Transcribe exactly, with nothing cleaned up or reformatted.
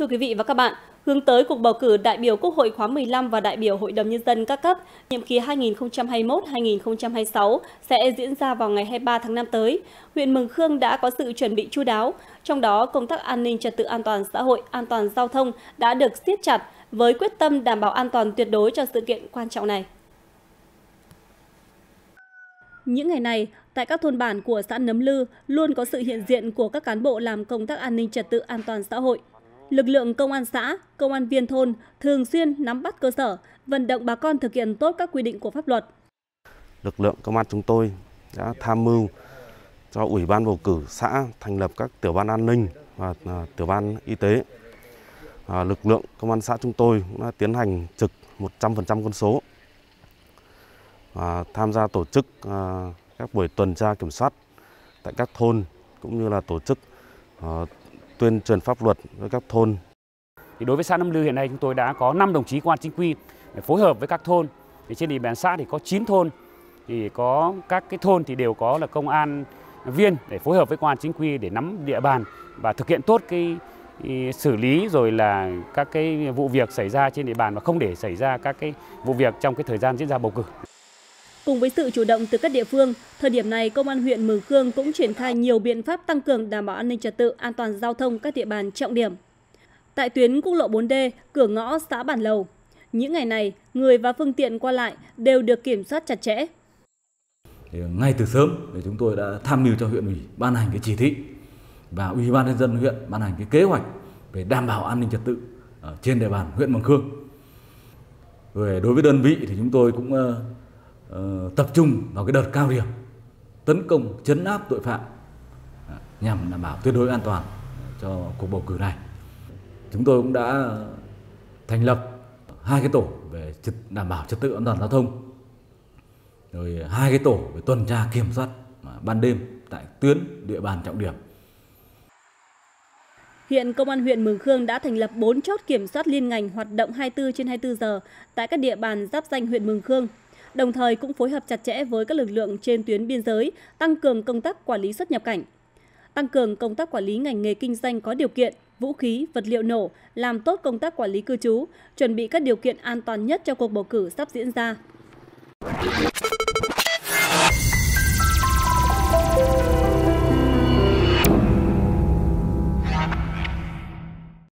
Thưa quý vị và các bạn, hướng tới cuộc bầu cử đại biểu Quốc hội khóa mười lăm và đại biểu Hội đồng Nhân dân các cấp nhiệm kỳ hai nghìn không trăm hai mươi mốt đến hai nghìn không trăm hai mươi sáu sẽ diễn ra vào ngày hai mươi ba tháng năm tới, huyện Mường Khương đã có sự chuẩn bị chu đáo. Trong đó, công tác an ninh trật tự an toàn xã hội, an toàn giao thông đã được siết chặt với quyết tâm đảm bảo an toàn tuyệt đối cho sự kiện quan trọng này. Những ngày này, tại các thôn bản của xã Nấm Lư luôn có sự hiện diện của các cán bộ làm công tác an ninh trật tự an toàn xã hội. Lực lượng công an xã, công an viên thôn thường xuyên nắm bắt cơ sở, vận động bà con thực hiện tốt các quy định của pháp luật. Lực lượng công an chúng tôi đã tham mưu cho Ủy ban bầu cử xã thành lập các tiểu ban an ninh và tiểu ban y tế. Lực lượng công an xã chúng tôi cũng đã tiến hành trực một trăm phần trăm quân số và tham gia tổ chức các buổi tuần tra kiểm soát tại các thôn cũng như là tổ chức tuyên truyền pháp luật với các thôn. Thì đối với xã Nấm Lư hiện nay chúng tôi đã có năm đồng chí công an chính quy để phối hợp với các thôn. Thì trên địa bàn xã thì có chín thôn, thì có các cái thôn thì đều có là công an viên để phối hợp với công an chính quy để nắm địa bàn và thực hiện tốt cái xử lý rồi là các cái vụ việc xảy ra trên địa bàn và không để xảy ra các cái vụ việc trong cái thời gian diễn ra bầu cử. Cùng với sự chủ động từ các địa phương, thời điểm này Công an huyện Mường Khương cũng triển khai nhiều biện pháp tăng cường đảm bảo an ninh trật tự, an toàn giao thông các địa bàn trọng điểm. Tại tuyến quốc lộ bốn D, cửa ngõ xã Bản Lầu, những ngày này người và phương tiện qua lại đều được kiểm soát chặt chẽ. Ngay từ sớm thì chúng tôi đã tham mưu cho huyện ủy ban hành cái chỉ thị và Ủy ban nhân dân huyện ban hành cái kế hoạch về đảm bảo an ninh trật tự ở trên địa bàn huyện Mường Khương. Rồi đối với đơn vị thì chúng tôi cũng tập trung vào cái đợt cao điểm tấn công chấn áp tội phạm nhằm đảm bảo tuyệt đối an toàn cho cuộc bầu cử này. Chúng tôi cũng đã thành lập hai cái tổ về đảm bảo trật tự an toàn giao thông, rồi hai cái tổ về tuần tra kiểm soát ban đêm tại tuyến địa bàn trọng điểm. Hiện Công an huyện Mường Khương đã thành lập bốn chốt kiểm soát liên ngành hoạt động hai mươi tư trên hai mươi tư giờ tại các địa bàn giáp ranh huyện Mường Khương. Đồng thời cũng phối hợp chặt chẽ với các lực lượng trên tuyến biên giới, tăng cường công tác quản lý xuất nhập cảnh, tăng cường công tác quản lý ngành nghề kinh doanh có điều kiện, vũ khí, vật liệu nổ, làm tốt công tác quản lý cư trú, chuẩn bị các điều kiện an toàn nhất cho cuộc bầu cử sắp diễn ra.